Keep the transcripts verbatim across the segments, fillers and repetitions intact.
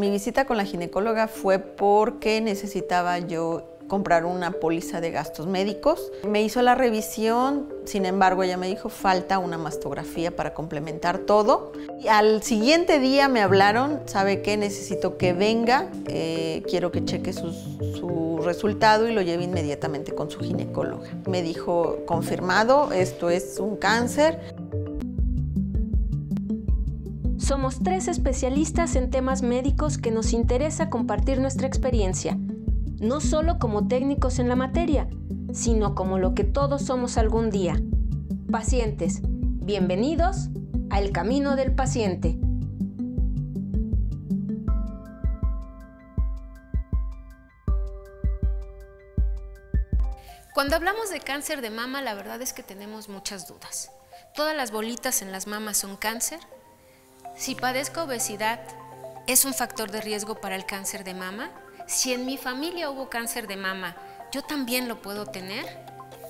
Mi visita con la ginecóloga fue porque necesitaba yo comprar una póliza de gastos médicos. Me hizo la revisión, sin embargo ella me dijo falta una mastografía para complementar todo. Y al siguiente día me hablaron, ¿sabe qué? Necesito que venga, eh, quiero que cheque su, su resultado y lo lleve inmediatamente con su ginecóloga. Me dijo confirmado, esto es un cáncer. Somos tres especialistas en temas médicos que nos interesa compartir nuestra experiencia, no solo como técnicos en la materia, sino como lo que todos somos algún día. Pacientes, bienvenidos al Camino del Paciente. Cuando hablamos de cáncer de mama, la verdad es que tenemos muchas dudas. ¿Todas las bolitas en las mamas son cáncer? Si padezco obesidad, ¿es un factor de riesgo para el cáncer de mama? Si en mi familia hubo cáncer de mama, ¿yo también lo puedo tener?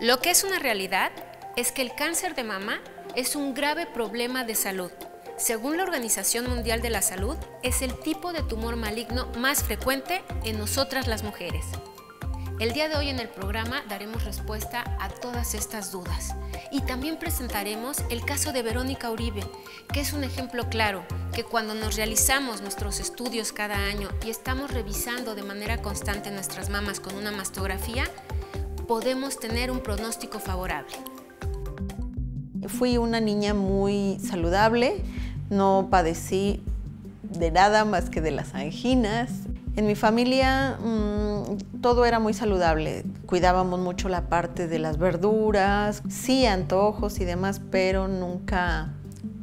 Lo que es una realidad es que el cáncer de mama es un grave problema de salud. Según la Organización Mundial de la Salud, es el tipo de tumor maligno más frecuente en nosotras las mujeres. El día de hoy en el programa daremos respuesta a todas estas dudas y también presentaremos el caso de Verónica Uribe, que es un ejemplo claro que cuando nos realizamos nuestros estudios cada año y estamos revisando de manera constante nuestras mamas con una mastografía, podemos tener un pronóstico favorable. Fui una niña muy saludable, no padecí de nada más que de las anginas. En mi familia mmm, todo era muy saludable, cuidábamos mucho la parte de las verduras, sí antojos y demás, pero nunca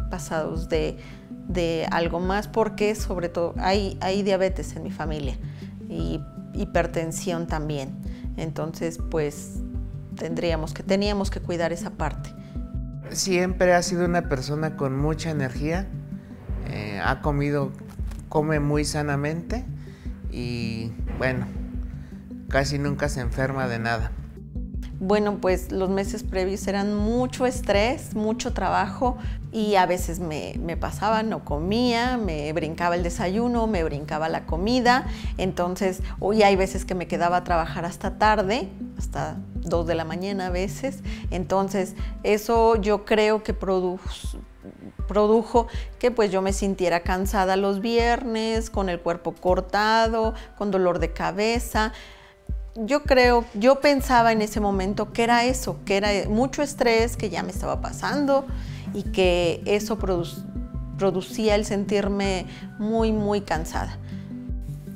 pasados de, de algo más porque sobre todo hay, hay diabetes en mi familia y hipertensión también, entonces pues tendríamos que, teníamos que cuidar esa parte. Siempre ha sido una persona con mucha energía, eh, ha comido, come muy sanamente. Y bueno, casi nunca se enferma de nada. Bueno, pues los meses previos eran mucho estrés, mucho trabajo y a veces me, me pasaba, no comía, me brincaba el desayuno, me brincaba la comida. Entonces, hoy hay veces que me quedaba a trabajar hasta tarde, hasta dos de la mañana a veces. Entonces, eso yo creo que produce... produjo que pues yo me sintiera cansada los viernes, con el cuerpo cortado, con dolor de cabeza. Yo creo, yo pensaba en ese momento que era eso, que era mucho estrés que ya me estaba pasando y que eso produ producía el sentirme muy, muy cansada.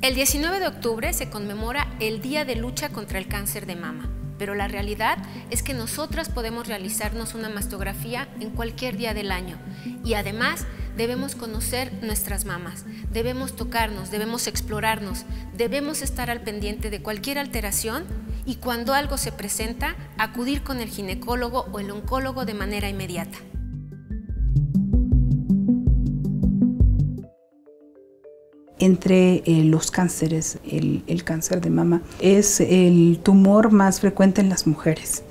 El diecinueve de octubre se conmemora el Día de Lucha contra el Cáncer de Mama. Pero la realidad es que nosotras podemos realizarnos una mastografía en cualquier día del año y además debemos conocer nuestras mamas, debemos tocarnos, debemos explorarnos, debemos estar al pendiente de cualquier alteración y cuando algo se presenta, acudir con el ginecólogo o el oncólogo de manera inmediata. Entre eh, los cánceres, el, el cáncer de mama es el tumor más frecuente en las mujeres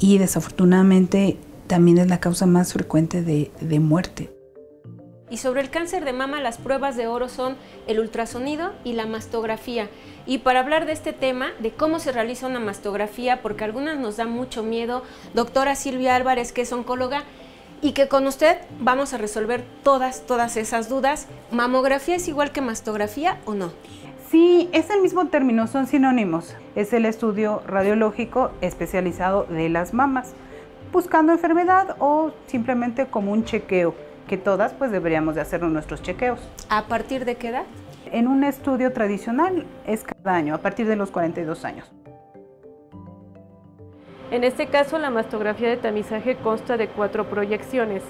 y desafortunadamente también es la causa más frecuente de, de muerte. Y sobre el cáncer de mama, las pruebas de oro son el ultrasonido y la mastografía. Y para hablar de este tema, de cómo se realiza una mastografía, porque a algunas nos da mucho miedo, doctora Silvia Álvarez, que es oncóloga, y que con usted vamos a resolver todas, todas esas dudas. ¿Mamografía es igual que mastografía o no? Sí, es el mismo término, son sinónimos. Es el estudio radiológico especializado de las mamas, buscando enfermedad o simplemente como un chequeo, que todas pues deberíamos de hacernos nuestros chequeos. ¿A partir de qué edad? En un estudio tradicional es cada año, a partir de los cuarenta y dos años. En este caso, la mastografía de tamizaje consta de cuatro proyecciones.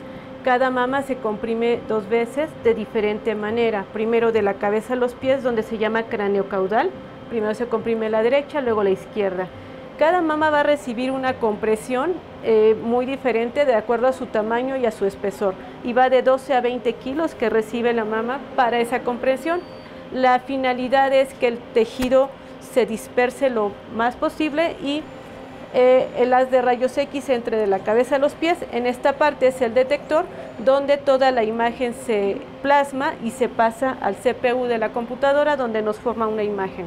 Cada mama se comprime dos veces de diferente manera. Primero de la cabeza a los pies, donde se llama cráneo caudal. Primero se comprime la derecha, luego la izquierda. Cada mama va a recibir una compresión eh, muy diferente de acuerdo a su tamaño y a su espesor. Y va de doce a veinte kilos que recibe la mama para esa compresión. La finalidad es que el tejido se disperse lo más posible y eh, las de rayos X entre de la cabeza a los pies. En esta parte es el detector donde toda la imagen se plasma y se pasa al C P U de la computadora donde nos forma una imagen.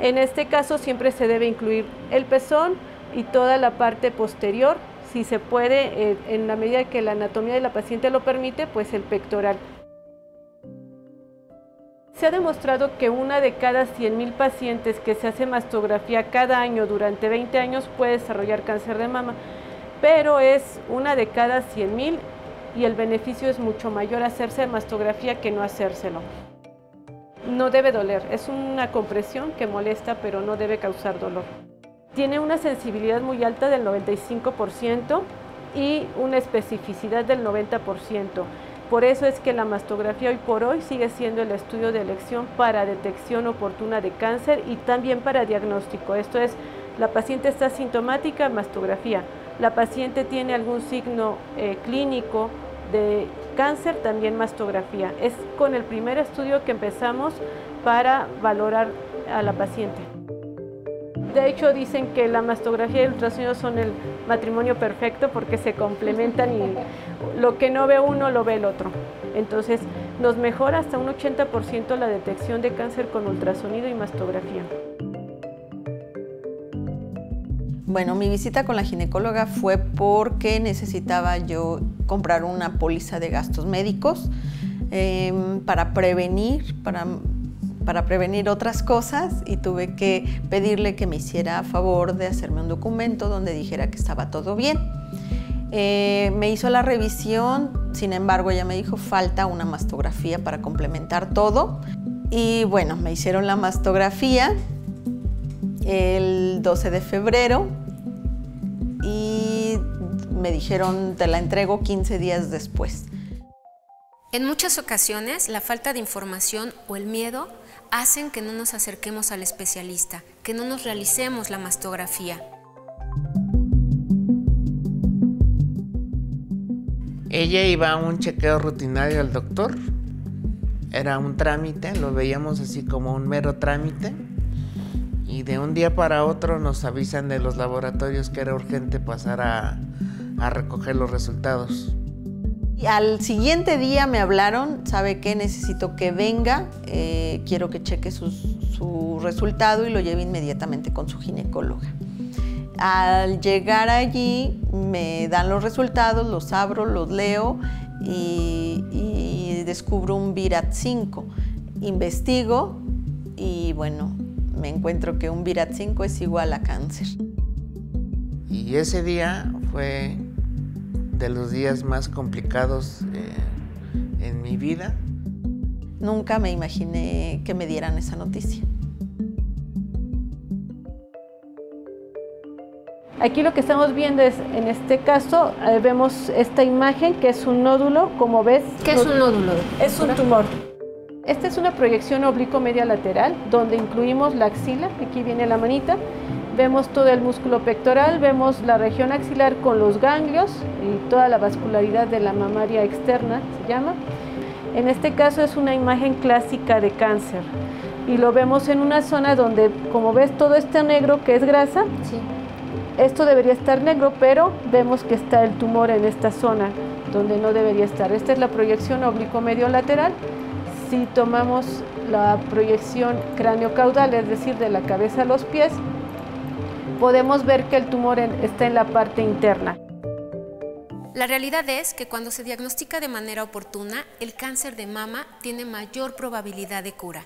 En este caso siempre se debe incluir el pezón y toda la parte posterior, si se puede, eh, en la medida que la anatomía de la paciente lo permite, pues el pectoral. Se ha demostrado que una de cada cien mil pacientes que se hace mastografía cada año durante veinte años puede desarrollar cáncer de mama, pero es una de cada cien mil y el beneficio es mucho mayor hacerse mastografía que no hacérselo. No debe doler, es una compresión que molesta, pero no debe causar dolor. Tiene una sensibilidad muy alta del noventa y cinco por ciento y una especificidad del noventa por ciento. Por eso es que la mastografía hoy por hoy sigue siendo el estudio de elección para detección oportuna de cáncer y también para diagnóstico. Esto es, la paciente está sintomática, mastografía. La paciente tiene algún signo eh, clínico de cáncer, también mastografía. Es con el primer estudio que empezamos para valorar a la paciente. De hecho, dicen que la mastografía y el ultrasonido son el matrimonio perfecto porque se complementan y lo que no ve uno lo ve el otro. Entonces, nos mejora hasta un ochenta por ciento la detección de cáncer con ultrasonido y mastografía. Bueno, mi visita con la ginecóloga fue porque necesitaba yo comprar una póliza de gastos médicos eh, para prevenir, para... para prevenir otras cosas, y tuve que pedirle que me hiciera favor de hacerme un documento donde dijera que estaba todo bien. Eh, me hizo la revisión, sin embargo ella me dijo falta una mastografía para complementar todo, y bueno, me hicieron la mastografía el doce de febrero y me dijeron te la entrego quince días después. En muchas ocasiones la falta de información o el miedo hacen que no nos acerquemos al especialista, que no nos realicemos la mastografía. Ella iba a un chequeo rutinario al doctor, era un trámite, lo veíamos así como un mero trámite, y de un día para otro nos avisan de los laboratorios que era urgente pasar a, a recoger los resultados. Al siguiente día me hablaron, ¿sabe qué? Necesito que venga, eh, quiero que cheque su, su resultado, y lo lleve inmediatamente con su ginecóloga. Al llegar allí me dan los resultados, los abro, los leo y, y descubro un B I-RADS cinco. Investigo y bueno, me encuentro que un B I-RADS cinco es igual a cáncer. Y ese día fue de los días más complicados eh, en mi vida. Nunca me imaginé que me dieran esa noticia. Aquí lo que estamos viendo es, en este caso, eh, vemos esta imagen que es un nódulo, como ves. ¿Qué es un nódulo? Es un tumor. Esta es una proyección oblicuo media lateral, donde incluimos la axila, aquí viene la manita. Vemos todo el músculo pectoral, vemos la región axilar con los ganglios y toda la vascularidad de la mamaria externa, se llama. En este caso es una imagen clásica de cáncer y lo vemos en una zona donde, como ves, todo este negro que es grasa, sí. Esto debería estar negro, pero vemos que está el tumor en esta zona donde no debería estar. Esta es la proyección oblicuo medio lateral. Si tomamos la proyección cráneo caudal, es decir, de la cabeza a los pies, podemos ver que el tumor en, está en la parte interna. La realidad es que cuando se diagnostica de manera oportuna, el cáncer de mama tiene mayor probabilidad de cura.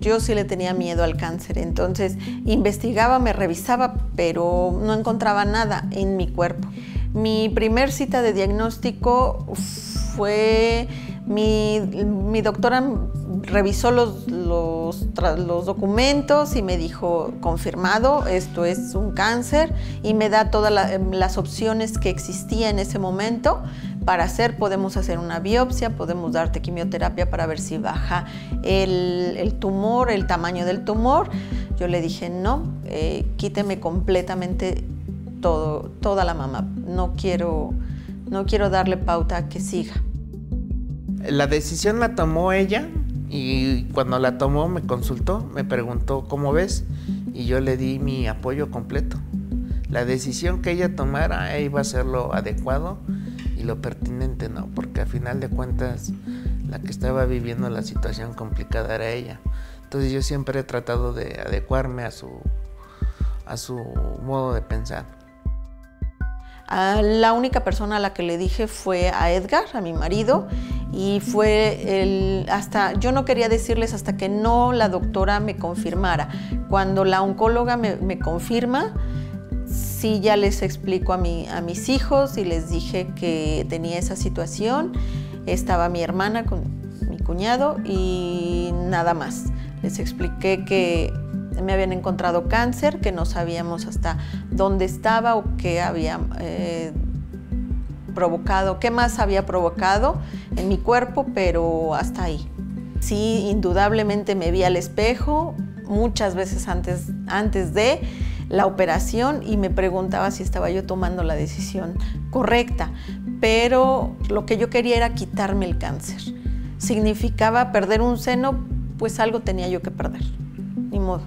Yo sí le tenía miedo al cáncer, entonces investigaba, me revisaba, pero no encontraba nada en mi cuerpo. Mi primer cita de diagnóstico fue... Mi, mi doctora revisó los, los, los documentos y me dijo, confirmado, esto es un cáncer, y me da todas la, las opciones que existía en ese momento para hacer. Podemos hacer una biopsia, podemos darte quimioterapia para ver si baja el, el tumor, el tamaño del tumor. Yo le dije, no, eh, quíteme completamente todo, toda la mama, no quiero, no quiero darle pauta a que siga. La decisión la tomó ella, y cuando la tomó me consultó, me preguntó, ¿cómo ves? y yo le di mi apoyo completo. La decisión que ella tomara iba a ser lo adecuado y lo pertinente, ¿no? Porque al final de cuentas la que estaba viviendo la situación complicada era ella. Entonces yo siempre he tratado de adecuarme a su, a su modo de pensar. A la única persona a la que le dije fue a Edgar, a mi marido, y fue el, hasta, yo no quería decirles hasta que no la doctora me confirmara. Cuando la oncóloga me, me confirma, sí, ya les explico a, mi, a mis hijos y les dije que tenía esa situación. Estaba mi hermana con mi cuñado y nada más. Les expliqué que me habían encontrado cáncer, que no sabíamos hasta dónde estaba o qué había eh, provocado, qué más había provocado en mi cuerpo, pero hasta ahí. Sí, indudablemente me vi al espejo muchas veces antes, antes de la operación y me preguntaba si estaba yo tomando la decisión correcta, pero lo que yo quería era quitarme el cáncer. Significaba perder un seno, pues algo tenía yo que perder, ni modo.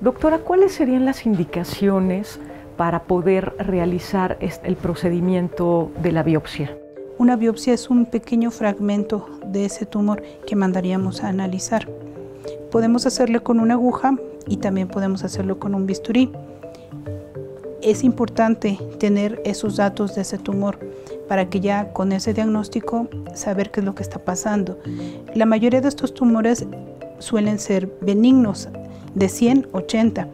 Doctora, ¿cuáles serían las indicaciones para poder realizar el procedimiento de la biopsia? Una biopsia es un pequeño fragmento de ese tumor que mandaríamos a analizar. Podemos hacerlo con una aguja y también podemos hacerlo con un bisturí. Es importante tener esos datos de ese tumor para que ya con ese diagnóstico saber qué es lo que está pasando. La mayoría de estos tumores suelen ser benignos, de cien, ochenta.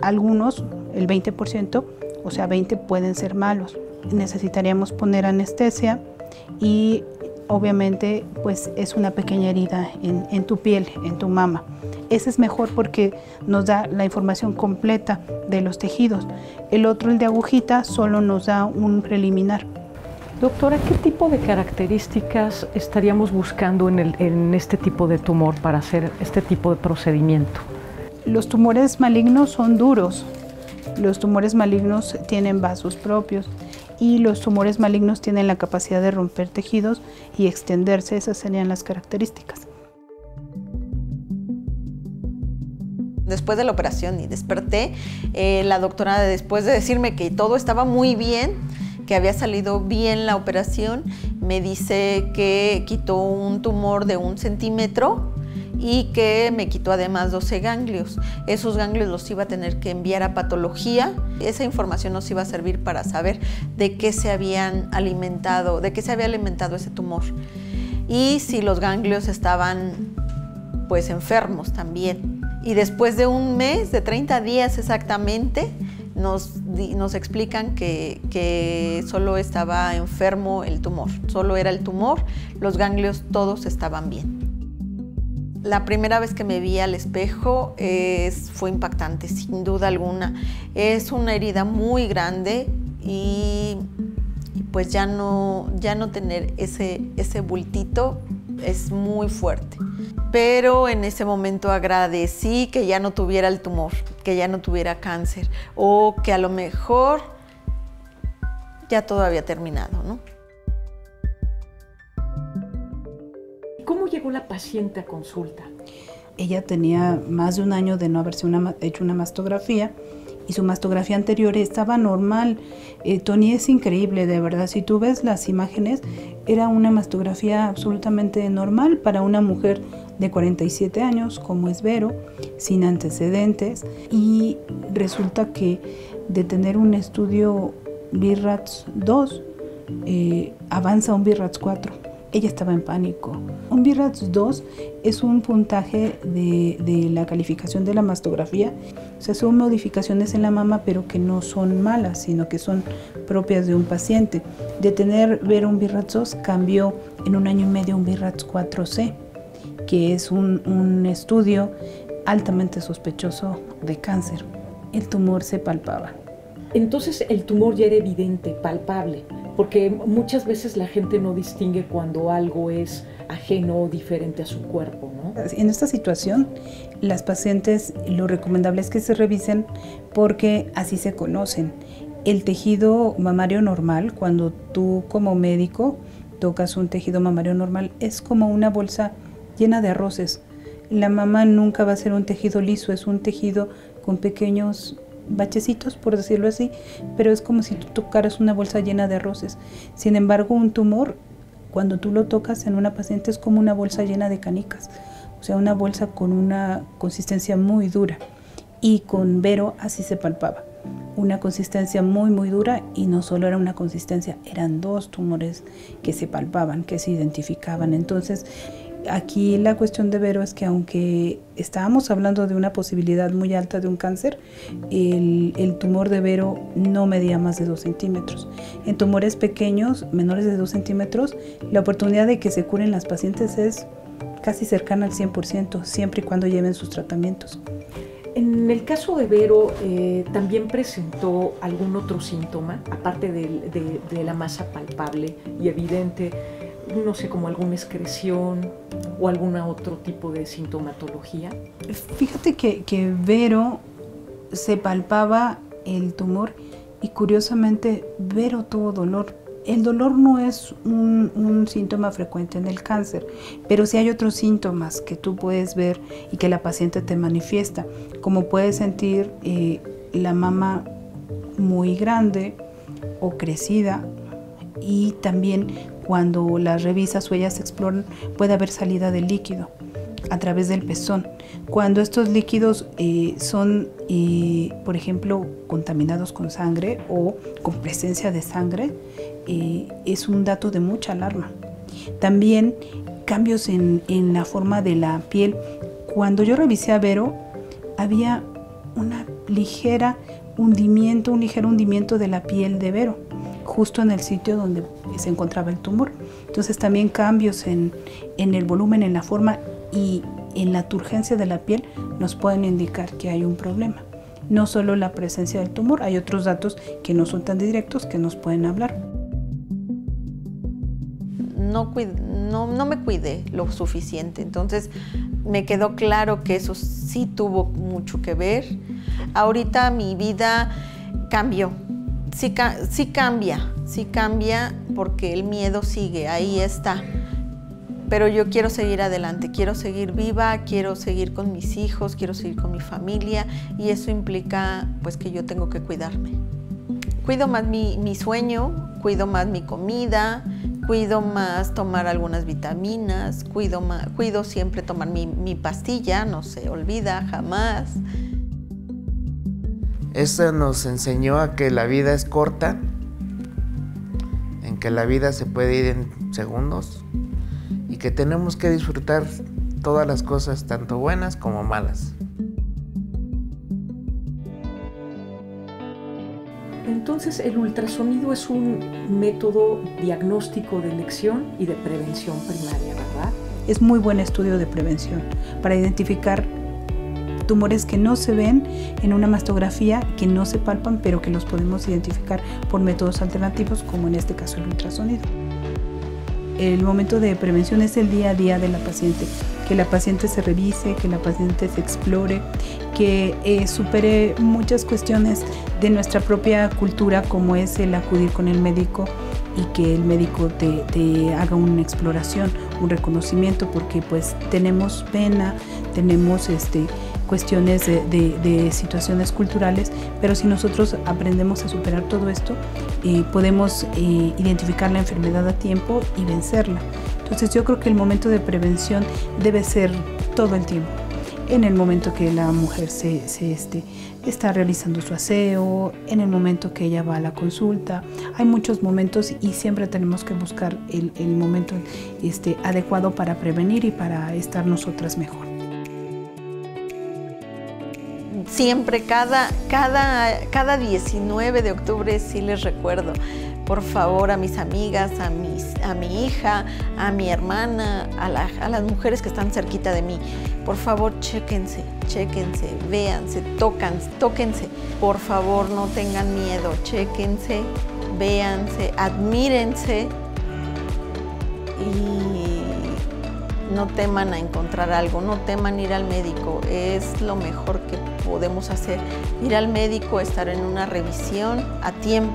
Algunos, el veinte por ciento, o sea, veinte pueden ser malos. Necesitaríamos poner anestesia y obviamente pues es una pequeña herida en, en tu piel, en tu mama. Ese es mejor porque nos da la información completa de los tejidos. El otro, el de agujita, solo nos da un preliminar. Doctora, ¿qué tipo de características estaríamos buscando en, el, en este tipo de tumor para hacer este tipo de procedimiento? Los tumores malignos son duros. Los tumores malignos tienen vasos propios. Y los tumores malignos tienen la capacidad de romper tejidos y extenderse. Esas serían las características. Después de la operación y desperté, eh, la doctora, después de decirme que todo estaba muy bien, que había salido bien la operación, me dice que quitó un tumor de un centímetro y que me quitó además doce ganglios. Esos ganglios los iba a tener que enviar a patología. Esa información nos iba a servir para saber de qué se habían alimentado, de qué se había alimentado ese tumor. Y si los ganglios estaban pues enfermos también. Y después de un mes, de treinta días exactamente, nos, nos explican que, que solo estaba enfermo el tumor. Solo era el tumor, los ganglios todos estaban bien. La primera vez que me vi al espejo es, fue impactante, sin duda alguna. Es una herida muy grande y, y pues ya no, ya no tener ese, ese bultito es muy fuerte. Pero en ese momento agradecí que ya no tuviera el tumor, que ya no tuviera cáncer o que a lo mejor ya todo había terminado, ¿no? ¿Cómo llegó la paciente a consulta? Ella tenía más de un año de no haberse una, hecho una mastografía y su mastografía anterior estaba normal. Eh, Tony, es increíble, de verdad. Si tú ves las imágenes, era una mastografía absolutamente normal para una mujer de cuarenta y siete años, como es Vero, sin antecedentes. Y resulta que de tener un estudio B I-RADS dos, eh, avanza un B I-RADS cuatro. Ella estaba en pánico. Un B I-RADS dos es un puntaje de, de la calificación de la mastografía. O sea, son modificaciones en la mama, pero que no son malas, sino que son propias de un paciente. De tener ver un B I-RADS dos, cambió en un año y medio un B I-RADS cuatro C, que es un, un estudio altamente sospechoso de cáncer. El tumor se palpaba. Entonces el tumor ya era evidente, palpable. Porque muchas veces la gente no distingue cuando algo es ajeno o diferente a su cuerpo, ¿no? En esta situación, las pacientes lo recomendable es que se revisen porque así se conocen. El tejido mamario normal, cuando tú como médico tocas un tejido mamario normal, es como una bolsa llena de arroces. La mamá nunca va a ser un tejido liso, es un tejido con pequeños bachecitos, por decirlo así, pero es como si tú tocaras una bolsa llena de arroces. Sin embargo, un tumor, cuando tú lo tocas en una paciente, es como una bolsa llena de canicas, o sea, una bolsa con una consistencia muy dura. Y con Vero así se palpaba, una consistencia muy muy dura, y no solo era una consistencia, eran dos tumores que se palpaban, que se identificaban. Entonces, aquí la cuestión de Vero es que, aunque estábamos hablando de una posibilidad muy alta de un cáncer, el, el tumor de Vero no medía más de dos centímetros. En tumores pequeños, menores de dos centímetros, la oportunidad de que se curen las pacientes es casi cercana al cien por ciento, siempre y cuando lleven sus tratamientos. En el caso de Vero, eh, ¿también presentó algún otro síntoma, aparte de, de, de la masa palpable y evidente? No sé, como alguna excreción o algún otro tipo de sintomatología. Fíjate que, que Vero se palpaba el tumor y, curiosamente, Vero tuvo dolor. El dolor no es un, un síntoma frecuente en el cáncer, pero sí hay otros síntomas que tú puedes ver y que la paciente te manifiesta, como puedes sentir eh, la mama muy grande o crecida, y también cuando las revisas o ellas se exploran puede haber salida de líquido a través del pezón. Cuando estos líquidos eh, son, eh, por ejemplo, contaminados con sangre o con presencia de sangre, eh, es un dato de mucha alarma. También cambios en, en la forma de la piel. Cuando yo revisé a Vero, había una ligera hundimiento, un ligero hundimiento de la piel de Vero, justo en el sitio donde se encontraba el tumor. Entonces, también cambios en, en el volumen, en la forma y en la turgencia de la piel nos pueden indicar que hay un problema. No solo la presencia del tumor, hay otros datos que no son tan directos que nos pueden hablar. No, no, no me cuidé lo suficiente, entonces me quedó claro que eso sí tuvo mucho que ver. Ahorita mi vida cambió, sí, sí cambia, sí cambia porque el miedo sigue, ahí está. Pero yo quiero seguir adelante, quiero seguir viva, quiero seguir con mis hijos, quiero seguir con mi familia, y eso implica, pues, que yo tengo que cuidarme. Cuido más mi, mi sueño, cuido más mi comida, cuido más tomar algunas vitaminas, cuido, más, cuido siempre tomar mi, mi pastilla, no se olvida jamás. Eso nos enseñó a que la vida es corta, en que la vida se puede ir en segundos, que tenemos que disfrutar todas las cosas, tanto buenas como malas. Entonces, el ultrasonido es un método diagnóstico de elección y de prevención primaria, ¿verdad? Es muy buen estudio de prevención para identificar tumores que no se ven en una mastografía, que no se palpan, pero que los podemos identificar por métodos alternativos, como en este caso el ultrasonido. El momento de prevención es el día a día de la paciente, que la paciente se revise, que la paciente se explore, que eh, supere muchas cuestiones de nuestra propia cultura, como es el acudir con el médico y que el médico te, te haga una exploración, un reconocimiento, porque pues tenemos pena, tenemos este, cuestiones de, de, de situaciones culturales, pero si nosotros aprendemos a superar todo esto, eh, podemos eh, identificar la enfermedad a tiempo y vencerla. Entonces, yo creo que el momento de prevención debe ser todo el tiempo, en el momento que la mujer se, se este, está realizando su aseo, en el momento que ella va a la consulta. Hay muchos momentos y siempre tenemos que buscar el, el momento este, adecuado para prevenir y para estar nosotras mejor. Siempre, cada, cada, cada diecinueve de octubre, sí les recuerdo, por favor, a mis amigas, a, mis, a mi hija, a mi hermana, a, la, a las mujeres que están cerquita de mí, por favor, chéquense, chéquense, véanse, tóquense, tóquense. Por favor, no tengan miedo, chéquense, véanse, admírense y no teman a encontrar algo, no teman ir al médico, es lo mejor que podemos hacer. Ir al médico, estar en una revisión a tiempo,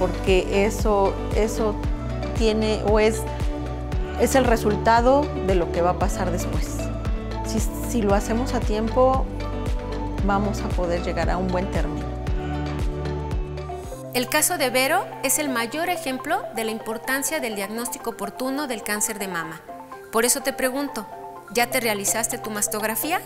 porque eso, eso tiene o es, es el resultado de lo que va a pasar después. Si, si lo hacemos a tiempo, vamos a poder llegar a un buen término. El caso de Vero es el mayor ejemplo de la importancia del diagnóstico oportuno del cáncer de mama. Por eso te pregunto, ¿ya te realizaste tu mastografía?